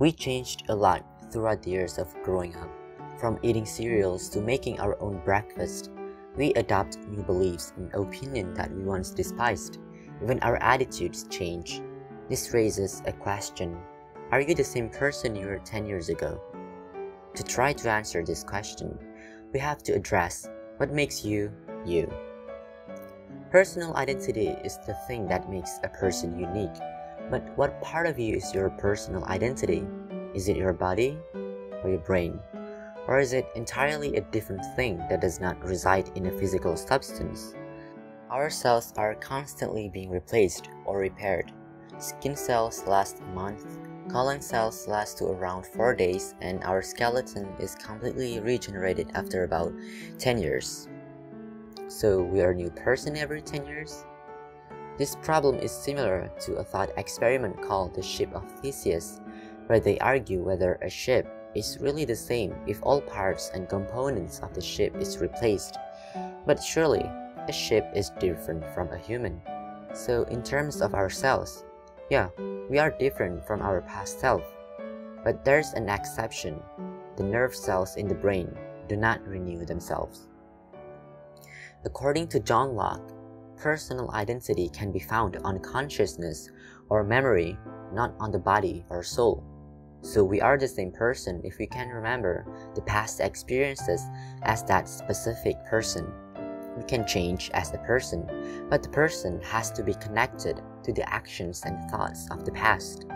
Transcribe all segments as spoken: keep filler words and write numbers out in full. We changed a lot throughout the years of growing up, from eating cereals to making our own breakfast. We adopt new beliefs and opinions that we once despised. Even our attitudes change. This raises a question. Are you the same person you were ten years ago? To try to answer this question, we have to address what makes you, you. Personal identity is the thing that makes a person unique. But what part of you is your personal identity? Is it your body or your brain? Or is it entirely a different thing that does not reside in a physical substance? Our cells are constantly being replaced or repaired. Skin cells last a month, colon cells last to around four days, and our skeleton is completely regenerated after about ten years. So we are a new person every ten years? This problem is similar to a thought experiment called the Ship of Theseus, where they argue whether a ship is really the same if all parts and components of the ship is replaced. But surely, a ship is different from a human. So in terms of ourselves, yeah, we are different from our past self. But there's an exception. The nerve cells in the brain do not renew themselves. According to John Locke, personal identity can be found on consciousness or memory, not on the body or soul. So we are the same person if we can remember the past experiences as that specific person. We can change as a person, but the person has to be connected to the actions and thoughts of the past.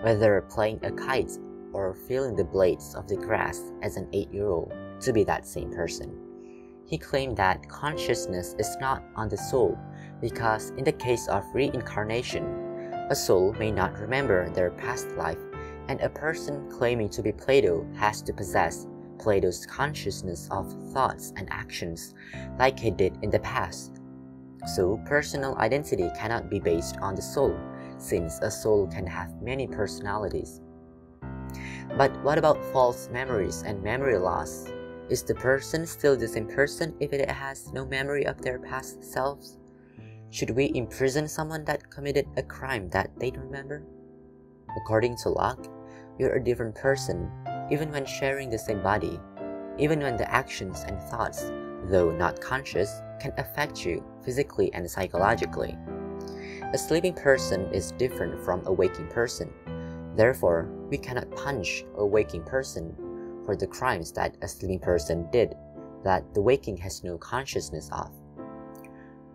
Whether playing a kite or feeling the blades of the grass as an eight-year-old to be that same person. He claimed that consciousness is not on the soul because in the case of reincarnation, a soul may not remember their past life, and a person claiming to be Plato has to possess Plato's consciousness of thoughts and actions like he did in the past. So personal identity cannot be based on the soul, since a soul can have many personalities. But what about false memories and memory loss? Is the person still the same person if it has no memory of their past selves? Should we imprison someone that committed a crime that they don't remember? According to Locke, you're a different person, even when sharing the same body, even when the actions and thoughts, though not conscious, can affect you physically and psychologically. A sleeping person is different from a waking person. Therefore, we cannot punish a waking person for the crimes that a sleeping person did that the waking has no consciousness of.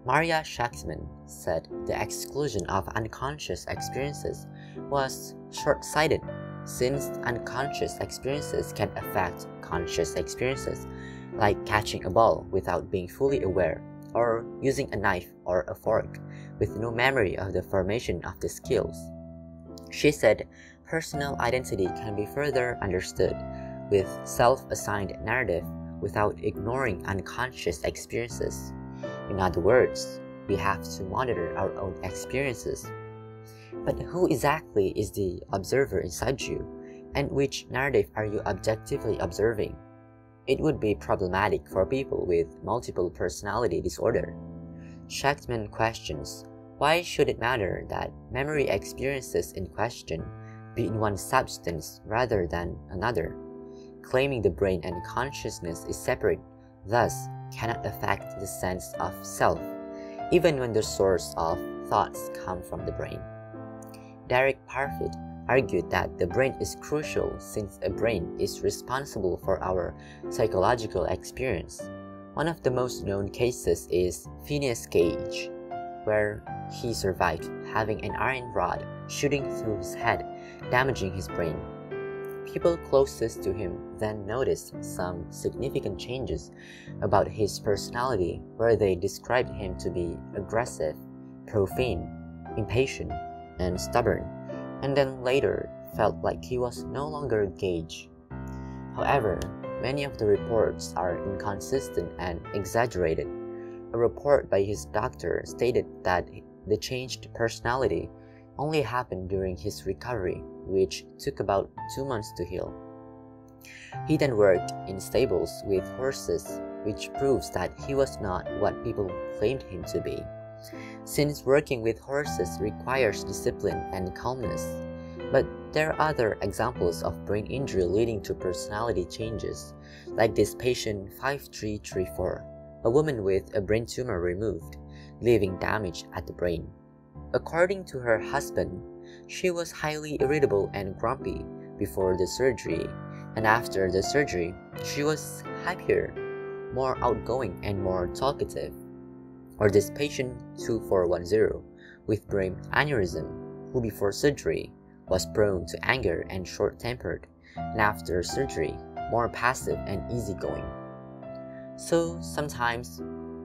Marya Schechtman said the exclusion of unconscious experiences was short-sighted, since unconscious experiences can affect conscious experiences, like catching a ball without being fully aware, or using a knife or a fork with no memory of the formation of the skills. She said personal identity can be further understood with self-assigned narrative without ignoring unconscious experiences. In other words, we have to monitor our own experiences. But who exactly is the observer inside you, and which narrative are you objectively observing? It would be problematic for people with multiple personality disorder. Schechtman questions, why should it matter that memory experiences in question be in one substance rather than another? Claiming the brain and consciousness is separate, thus cannot affect the sense of self, even when the source of thoughts come from the brain. Derek Parfit argued that the brain is crucial since a brain is responsible for our psychological experience. One of the most known cases is Phineas Gage, where he survived having an iron rod shooting through his head, damaging his brain. People closest to him then noticed some significant changes about his personality, where they described him to be aggressive, profane, impatient, and stubborn, and then later felt like he was no longer Gage. However, many of the reports are inconsistent and exaggerated. A report by his doctor stated that the changed personality only happened during his recovery, which took about two months to heal. He then worked in stables with horses, which proves that he was not what people claimed him to be, since working with horses requires discipline and calmness. But there are other examples of brain injury leading to personality changes, like this patient five three three four, a woman with a brain tumor removed, leaving damage at the brain. According to her husband, she was highly irritable and grumpy before the surgery, and after the surgery, she was happier, more outgoing, and more talkative. Or this patient two four one zero with brain aneurysm, who before surgery was prone to anger and short-tempered, and after surgery, more passive and easygoing. So sometimes,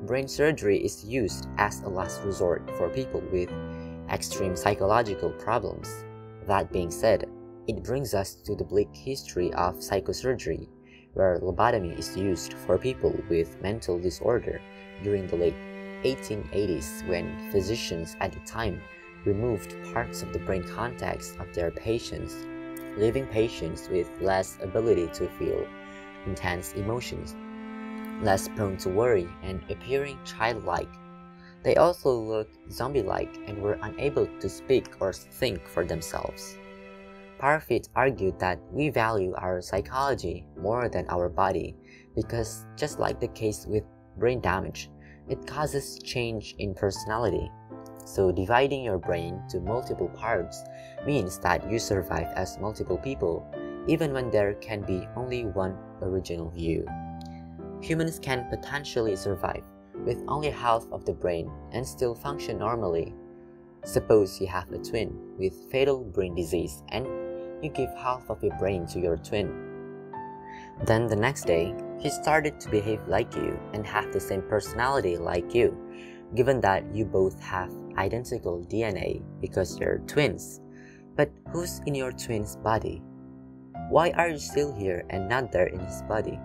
brain surgery is used as a last resort for people with extreme psychological problems. That being said, it brings us to the bleak history of psychosurgery, where lobotomy is used for people with mental disorder during the late eighteen eighties, when physicians at the time removed parts of the brain cortex of their patients, leaving patients with less ability to feel intense emotions, less prone to worry, and appearing childlike. They also looked zombie-like and were unable to speak or think for themselves. Parfit argued that we value our psychology more than our body because, just like the case with brain damage, it causes change in personality. So dividing your brain to multiple parts means that you survive as multiple people, even when there can be only one original you. Humans can potentially survive with only half of the brain and still function normally. Suppose you have a twin with fatal brain disease and you give half of your brain to your twin. Then the next day, he started to behave like you and have the same personality like you, given that you both have identical D N A because you're twins. But who's in your twin's body? Why are you still here and not there in his body?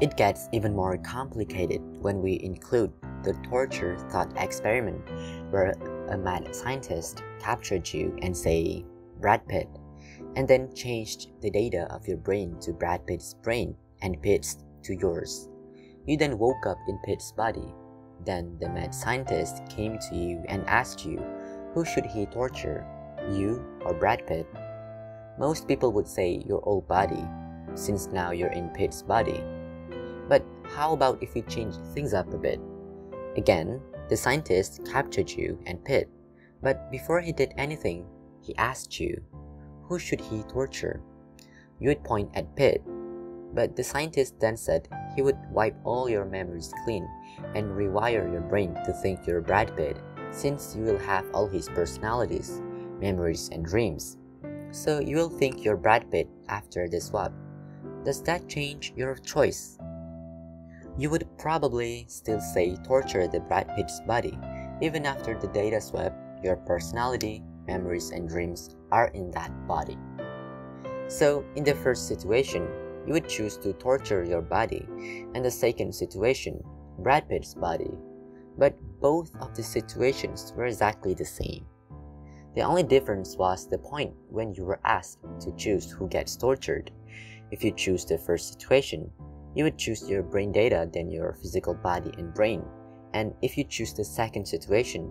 It gets even more complicated when we include the torture thought experiment, where a mad scientist captured you and say, Brad Pitt, and then changed the data of your brain to Brad Pitt's brain and Pitt's to yours. You then woke up in Pitt's body. Then the mad scientist came to you and asked you, who should he torture, you or Brad Pitt? Most people would say your old body, since now you're in Pitt's body. But how about if we change things up a bit? Again, the scientist captured you and Pitt, but before he did anything, he asked you, who should he torture? You would point at Pitt, but the scientist then said he would wipe all your memories clean and rewire your brain to think you're Brad Pitt, since you will have all his personalities, memories, and dreams. So you will think you're Brad Pitt after the swap. Does that change your choice? You would probably still say torture the Brad Pitt's body, even after the data swap, your personality, memories, and dreams are in that body. So, in the first situation, you would choose to torture your body, and the second situation, Brad Pitt's body. But both of the situations were exactly the same. The only difference was the point when you were asked to choose who gets tortured. If you choose the first situation, you would choose your brain data than your physical body and brain, and if you choose the second situation,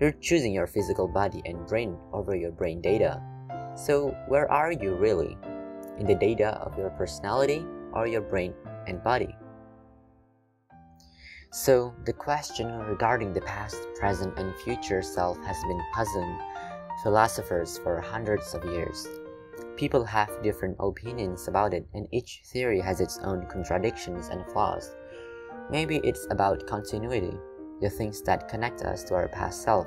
you're choosing your physical body and brain over your brain data. So where are you really? In the data of your personality or your brain and body? So the question regarding the past, present, and future self has been puzzling philosophers for hundreds of years. People have different opinions about it, and each theory has its own contradictions and flaws. Maybe it's about continuity, the things that connect us to our past self,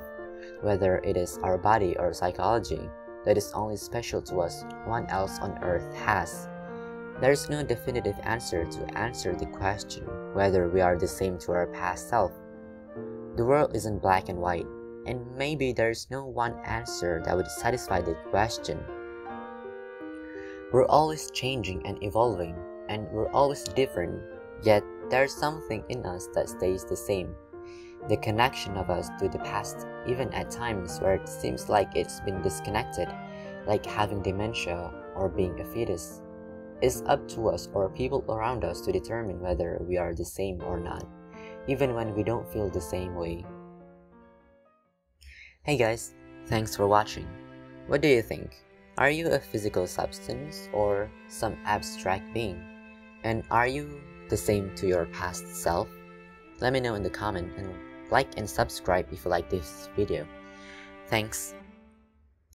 whether it is our body or psychology, that is only special to us, no one else on earth has. There is no definitive answer to answer the question whether we are the same to our past self. The world isn't black and white, and maybe there is no one answer that would satisfy the question. We're always changing and evolving, and we're always different, yet there's something in us that stays the same. The connection of us to the past, even at times where it seems like it's been disconnected, like having dementia or being a fetus. It's up to us or people around us to determine whether we are the same or not, even when we don't feel the same way. Hey guys, thanks for watching. What do you think? Are you a physical substance or some abstract being? And are you the same to your past self? Let me know in the comment, and like and subscribe if you like this video. Thanks.